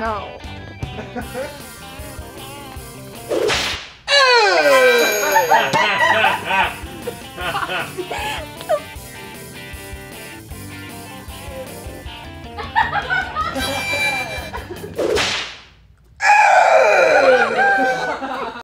No. Hey!